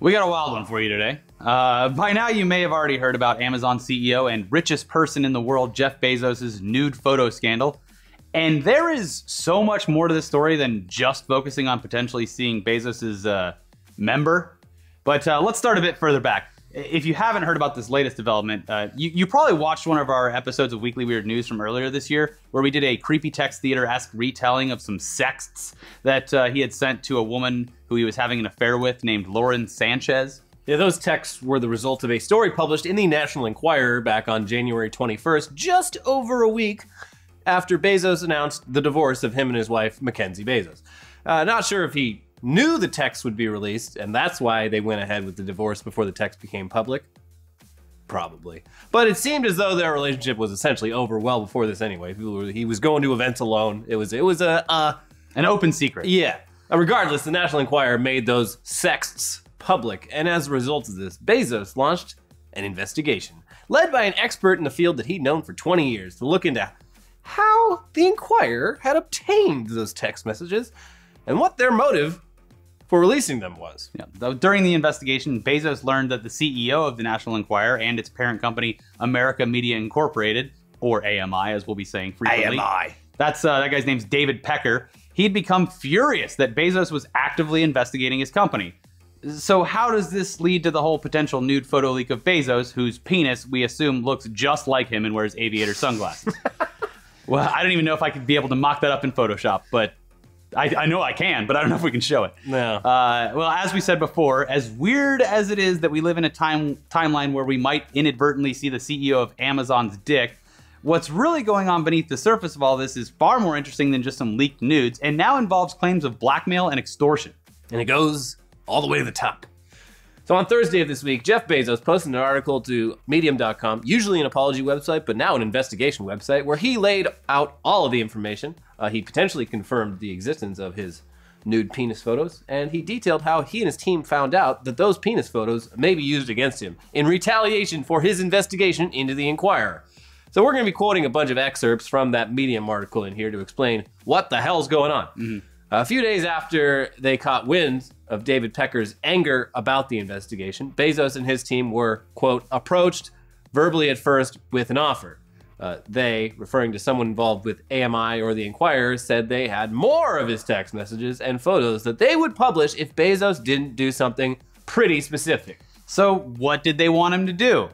We got a wild one for you today. By now, you may have already heard about Amazon CEO and richest person in the world, Jeff Bezos' nude photo scandal. And there is so much more to this story than just focusing on potentially seeing Bezos' member. But let's start a bit further back. If you haven't heard about this latest development, you probably watched one of our episodes of Weekly Weird News from earlier this year, where we did a creepy text theater-esque retelling of some sexts that he had sent to a woman who he was having an affair with named Lauren Sanchez. Yeah, those texts were the result of a story published in the National Enquirer back on January 21st, just over a week after Bezos announced the divorce of him and his wife, Mackenzie Bezos. Not sure if he knew the text would be released, and that's why they went ahead with the divorce before the text became public. Probably. But it seemed as though their relationship was essentially over well before this anyway. He was going to events alone. It was an open secret. Yeah. Regardless, the National Enquirer made those sexts public, and as a result of this, Bezos launched an investigation, led by an expert in the field that he'd known for 20 years, to look into how the Enquirer had obtained those text messages and what their motive for releasing them was. Yeah, though during the investigation, Bezos learned that the CEO of the National Enquirer and its parent company, America Media Incorporated, or AMI, as we'll be saying frequently. AMI. That's, that guy's name's David Pecker. He'd become furious that Bezos was actively investigating his company. So how does this lead to the whole potential nude photo leak of Bezos, whose penis, we assume, looks just like him and wears aviator sunglasses? Well, I don't even know if I could be able to mock that up in Photoshop, but I know I can, but I don't know if we can show it. No. Well, as we said before, as weird as it is that we live in a timeline where we might inadvertently see the CEO of Amazon's dick, what's really going on beneath the surface of all this is far more interesting than just some leaked nudes, and now involves claims of blackmail and extortion. And it goes all the way to the top. So on Thursday of this week, Jeff Bezos posted an article to Medium.com, usually an apology website, but now an investigation website, where he laid out all of the information. He potentially confirmed the existence of his nude penis photos, and he detailed how he and his team found out that those penis photos may be used against him in retaliation for his investigation into the Enquirer. So we're going to be quoting a bunch of excerpts from that Medium article in here to explain what the hell's going on. Mm-hmm. A few days after they caught wind of David Pecker's anger about the investigation, Bezos and his team were, quote, approached verbally at first with an offer. They, referring to someone involved with AMI or the Enquirer, said they had more of his text messages and photos that they would publish if Bezos didn't do something pretty specific. So what did they want him to do?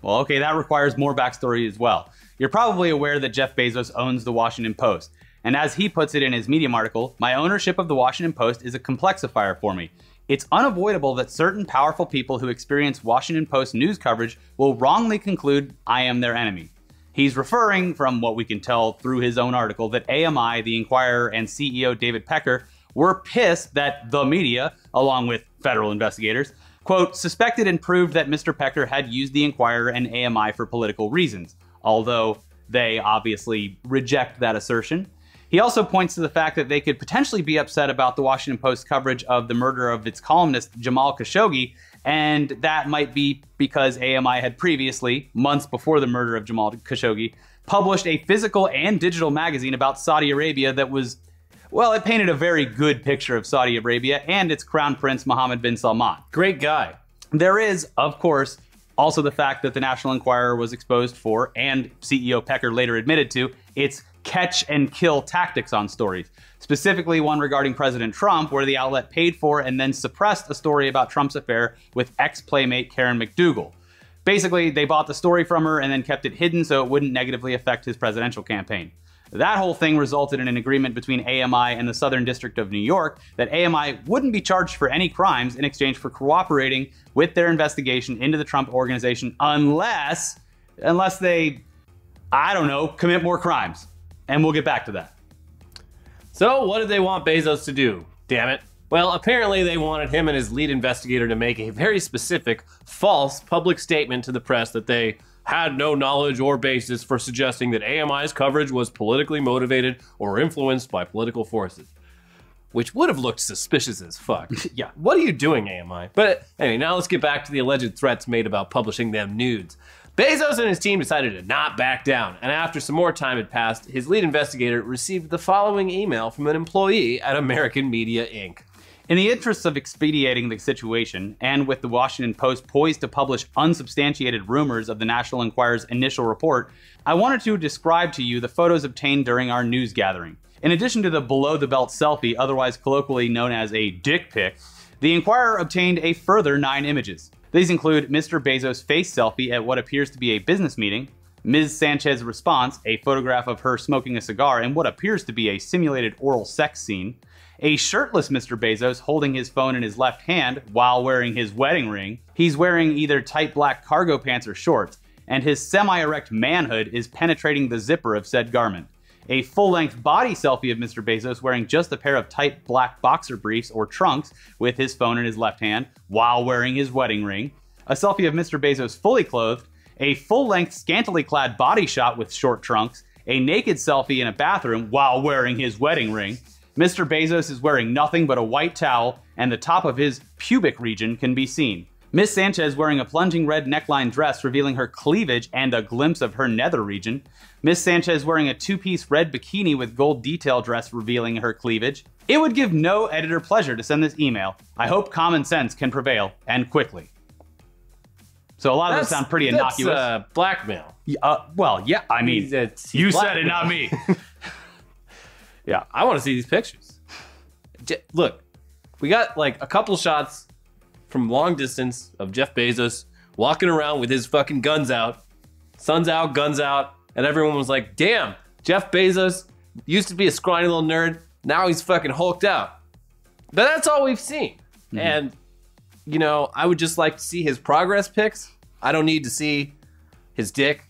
Well, okay, that requires more backstory as well. You're probably aware that Jeff Bezos owns the Washington Post. And as he puts it in his Medium article, my ownership of the Washington Post is a complexifier for me. It's unavoidable that certain powerful people who experience Washington Post news coverage will wrongly conclude I am their enemy. He's referring, from what we can tell through his own article, that AMI, the Enquirer, and CEO David Pecker were pissed that the media, along with federal investigators, quote, suspected and proved that Mr. Pecker had used the Enquirer and AMI for political reasons, although they obviously reject that assertion. He also points to the fact that they could potentially be upset about the Washington Post coverage of the murder of its columnist, Jamal Khashoggi, and that might be because AMI had previously, months before the murder of Jamal Khashoggi, published a physical and digital magazine about Saudi Arabia that was, well, it painted a very good picture of Saudi Arabia and its crown prince, Mohammed bin Salman. Great guy. There is, of course, also the fact that the National Enquirer was exposed for, and CEO Pecker later admitted to, its catch and kill tactics on stories, specifically one regarding President Trump, where the outlet paid for and then suppressed a story about Trump's affair with ex-playmate Karen McDougal. Basically, they bought the story from her and then kept it hidden so it wouldn't negatively affect his presidential campaign. That whole thing resulted in an agreement between AMI and the Southern District of New York that AMI wouldn't be charged for any crimes in exchange for cooperating with their investigation into the Trump Organization unless they, I don't know, commit more crimes. And we'll get back to that. So what did they want Bezos to do, damn it? Well, apparently they wanted him and his lead investigator to make a very specific, false public statement to the press that they had no knowledge or basis for suggesting that AMI's coverage was politically motivated or influenced by political forces, which would have looked suspicious as fuck. Yeah, what are you doing, AMI? But anyway, now let's get back to the alleged threats made about publishing them nudes. Bezos and his team decided to not back down, and after some more time had passed, his lead investigator received the following email from an employee at American Media Inc. In the interests of expediting the situation, and with the Washington Post poised to publish unsubstantiated rumors of the National Enquirer's initial report, I wanted to describe to you the photos obtained during our news gathering. In addition to the below-the-belt selfie, otherwise colloquially known as a dick pic, the Enquirer obtained a further 9 images. These include Mr. Bezos' face selfie at what appears to be a business meeting, Ms. Sanchez's response, a photograph of her smoking a cigar in what appears to be a simulated oral sex scene, a shirtless Mr. Bezos holding his phone in his left hand while wearing his wedding ring. He's wearing either tight black cargo pants or shorts, and his semi-erect manhood is penetrating the zipper of said garment. A full-length body selfie of Mr. Bezos wearing just a pair of tight black boxer briefs or trunks with his phone in his left hand while wearing his wedding ring. A selfie of Mr. Bezos fully clothed. A full-length scantily clad body shot with short trunks. A naked selfie in a bathroom while wearing his wedding ring. Mr. Bezos is wearing nothing but a white towel, and the top of his pubic region can be seen. Ms. Sanchez wearing a plunging red neckline dress revealing her cleavage and a glimpse of her nether region. Ms. Sanchez wearing a two-piece red bikini with gold detail dress revealing her cleavage. It would give no editor pleasure to send this email. I hope common sense can prevail, and quickly. So a lot of those sound pretty innocuous. That's blackmail. Well, yeah, I mean, you said it, not me. Yeah, I want to see these pictures. Look, we got like a couple shots from long distance of Jeff Bezos walking around with his fucking guns out, sun's out, guns out, and everyone was like, damn, Jeff Bezos used to be a scrawny little nerd, now he's fucking hulked out. But that's all we've seen. Mm-hmm. And, you know, I would just like to see his progress pics. I don't need to see his dick.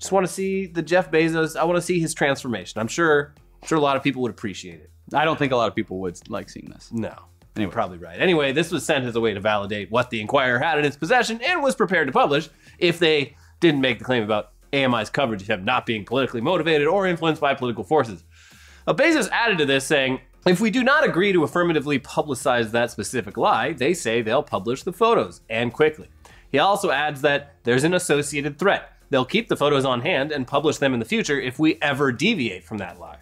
Just want to see the Jeff Bezos, I want to see his transformation. I'm sure a lot of people would appreciate it. I don't think a lot of people would like seeing this. No. Anyway. You're probably right. Anyway, this was sent as a way to validate what the Enquirer had in its possession and was prepared to publish if they didn't make the claim about AMI's coverage of him not being politically motivated or influenced by political forces. Bezos added to this saying, if we do not agree to affirmatively publicize that specific lie, they say they'll publish the photos, and quickly. He also adds that there's an associated threat. They'll keep the photos on hand and publish them in the future if we ever deviate from that lie.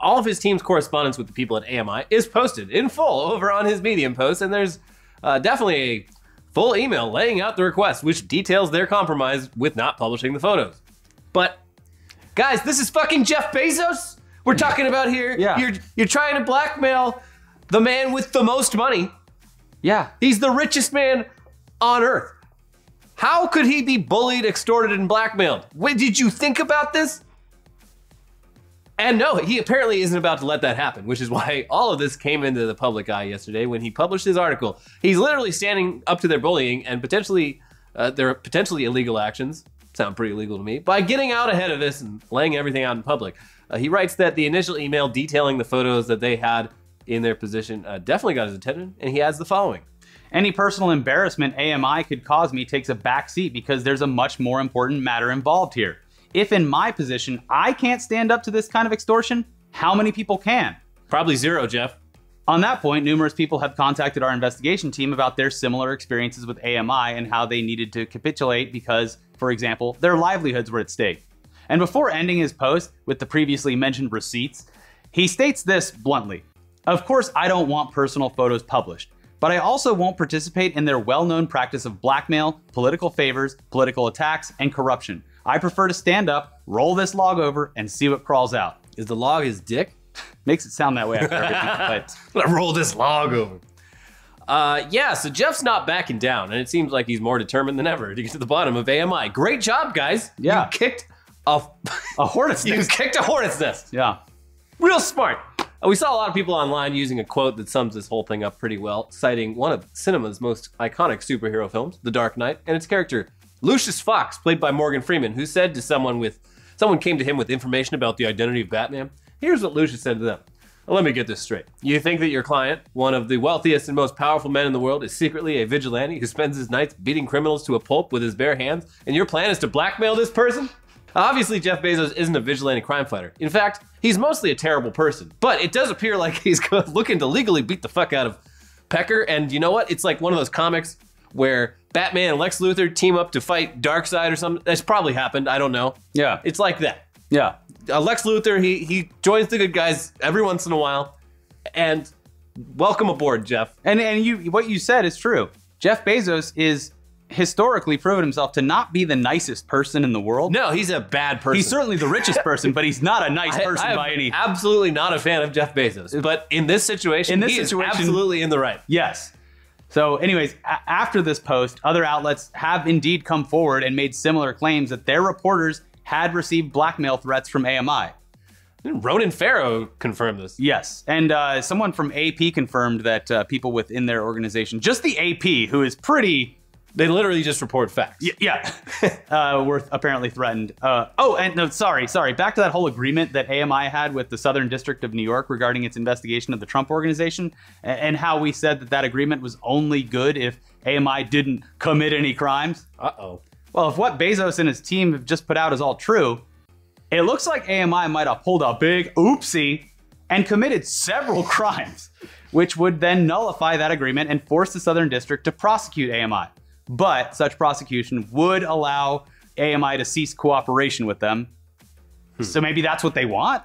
All of his team's correspondence with the people at AMI is posted in full over on his Medium post, and there's definitely a full email laying out the request, which details their compromise with not publishing the photos. But guys, this is fucking Jeff Bezos we're talking about here. Yeah. You're trying to blackmail the man with the most money. Yeah. He's the richest man on earth. How could he be bullied, extorted, and blackmailed? Did you think about this? And no, he apparently isn't about to let that happen, which is why all of this came into the public eye yesterday when he published his article. He's literally standing up to their bullying and potentially their illegal actions, sound pretty illegal to me, by getting out ahead of this and laying everything out in public. He writes that the initial email detailing the photos that they had in their position definitely got his attention, and he adds the following. Any personal embarrassment AMI could cause me takes a back seat because there's a much more important matter involved here. If in my position, I can't stand up to this kind of extortion, how many people can? Probably zero, Jeff. On that point, numerous people have contacted our investigation team about their similar experiences with AMI and how they needed to capitulate because, for example, their livelihoods were at stake. And before ending his post with the previously mentioned receipts, he states this bluntly. Of course, I don't want personal photos published, but I also won't participate in their well-known practice of blackmail, political favors, political attacks, and corruption. I prefer to stand up, roll this log over, and see what crawls out. Is the log his dick? Makes it sound that way after everything, but roll this log over. Yeah, so Jeff's not backing down, and it seems like he's more determined than ever to get to the bottom of AMI. Great job, guys. Yeah. You kicked a hornet's nest. You kicked a hornet's nest. Yeah. Real smart. We saw a lot of people online using a quote that sums this whole thing up pretty well, citing one of cinema's most iconic superhero films, The Dark Knight, and its character, Lucius Fox, played by Morgan Freeman, who said to someone came to him with information about the identity of Batman. Here's what Lucius said to them. Well, let me get this straight. You think that your client, one of the wealthiest and most powerful men in the world, is secretly a vigilante who spends his nights beating criminals to a pulp with his bare hands, and your plan is to blackmail this person? Obviously, Jeff Bezos isn't a vigilante crime fighter. In fact, he's mostly a terrible person, but it does appear like he's looking to legally beat the fuck out of Pecker, and you know what? It's like one of those comics where Batman and Lex Luthor team up to fight Darkseid or something. That's probably happened, I don't know. Yeah. It's like that. Yeah. Lex Luthor, he joins the good guys every once in a while, and Welcome aboard, Jeff. And you, what you said is true. Jeff Bezos is historically proven himself to not be the nicest person in the world. No, he's a bad person. He's certainly the richest person, but he's not a nice person by any. Absolutely not a fan of Jeff Bezos. But in this situation, he is absolutely in the right. Yes. So anyways, after this post, other outlets have indeed come forward and made similar claims that their reporters had received blackmail threats from AMI. Ronan Farrow confirmed this. Yes, and someone from AP confirmed that people within their organization, just the AP, who is pretty... They literally just report facts. Yeah, were apparently threatened. Oh, and no, sorry. Back to that whole agreement that AMI had with the Southern District of New York regarding its investigation of the Trump Organization, and how we said that that agreement was only good if AMI didn't commit any crimes. Uh-oh. Well, if what Bezos and his team have just put out is all true, it looks like AMI might have pulled a big oopsie and committed several crimes, which would then nullify that agreement and force the Southern District to prosecute AMI. But such prosecution would allow AMI to cease cooperation with them. So maybe that's what they want?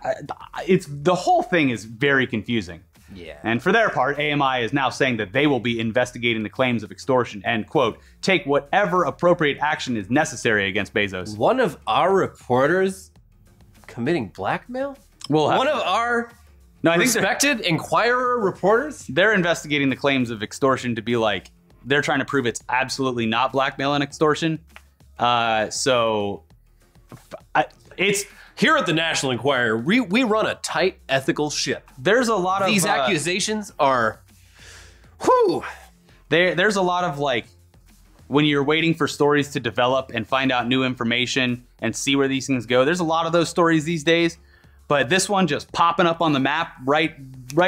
It's, the whole thing is very confusing. Yeah. And for their part, AMI is now saying that they will be investigating the claims of extortion and, quote, take whatever appropriate action is necessary against Bezos. One of our reporters committing blackmail? Well, one of our respected Enquirer reporters? They're investigating the claims of extortion to be like, they're trying to prove it's absolutely not blackmail and extortion. So here at the National Enquirer, we run a tight ethical ship. There's a lot of these accusations are, whew. There's a lot of like, when you're waiting for stories to develop and find out new information and see where these things go. There's a lot of those stories these days, but this one just popping up on the map right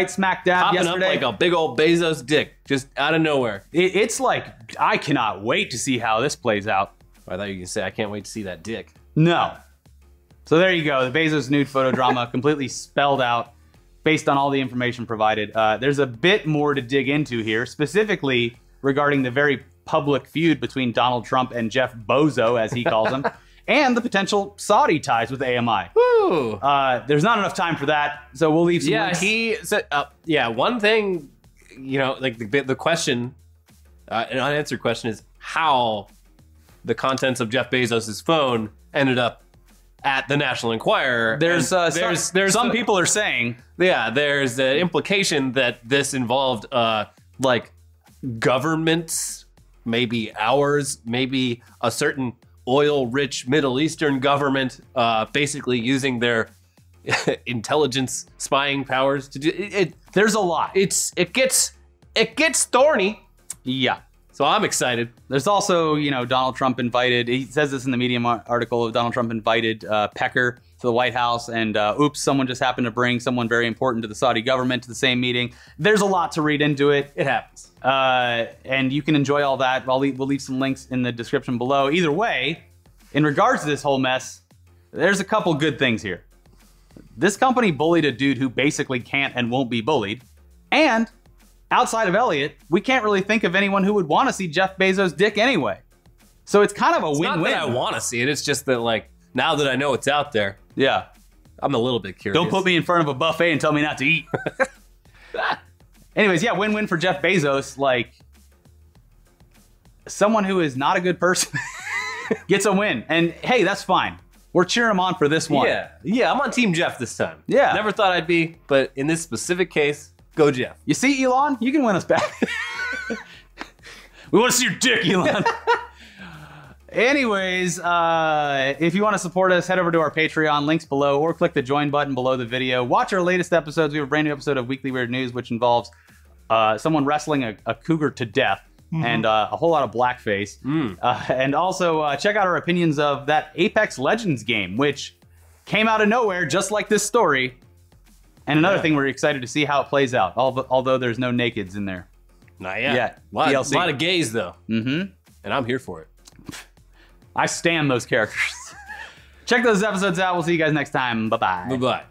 smack dab yesterday. Popping up like a big old Bezos dick, just out of nowhere. It's like, I cannot wait to see how this plays out. I thought you could say, I can't wait to see that dick. No. So there you go, the Bezos nude photo drama completely spelled out based on all the information provided. There's a bit more to dig into here, specifically regarding the very public feud between Donald Trump and Jeff Bozo, as he calls him, and the potential Saudi ties with AMI. Woo! There's not enough time for that, so we'll leave some links. He said, one thing, you know, like the question, an unanswered question is how the contents of Jeff Bezos's phone ended up at the National Enquirer. Some people are saying, yeah, there's the implication that this involved like governments, maybe ours, maybe a certain oil-rich Middle Eastern government basically using their intelligence spying powers to do it. There's a lot. It gets thorny. Yeah. So I'm excited. There's also, you know, Donald Trump invited, he says this in the Medium article, Donald Trump invited Pecker to the White House, and oops, someone just happened to bring someone very important to the Saudi government to the same meeting. There's a lot to read into it. It happens. And you can enjoy all that. We'll leave some links in the description below. Either way, in regards to this whole mess, there's a couple good things here. This company bullied a dude who basically can't and won't be bullied, and outside of Elliot, we can't really think of anyone who would want to see Jeff Bezos' dick anyway. So it's kind of a win-win. Not that I want to see it. It's just that, like, now that I know it's out there, yeah, I'm a little bit curious. Don't put me in front of a buffet and tell me not to eat. Anyways, yeah, win-win for Jeff Bezos. Like, someone who is not a good person gets a win. And, hey, that's fine. We're cheering him on for this one. Yeah, I'm on Team Jeff this time. Yeah. Never thought I'd be, but in this specific case, go Jeff. You see, Elon? You can win us back. We want to see your dick, Elon. Anyways, if you want to support us, head over to our Patreon, links below, or click the join button below the video. Watch our latest episodes. We have a brand new episode of Weekly Weird News, which involves someone wrestling a cougar to death, and a whole lot of blackface. And also check out our opinions of that Apex Legends game, which came out of nowhere, just like this story. And another thing, we're excited to see how it plays out, although there's no nakeds in there. Not yet. Yeah, a lot of gays, though. And I'm here for it. I stand those characters. Check those episodes out. We'll see you guys next time. Bye-bye. Bye-bye.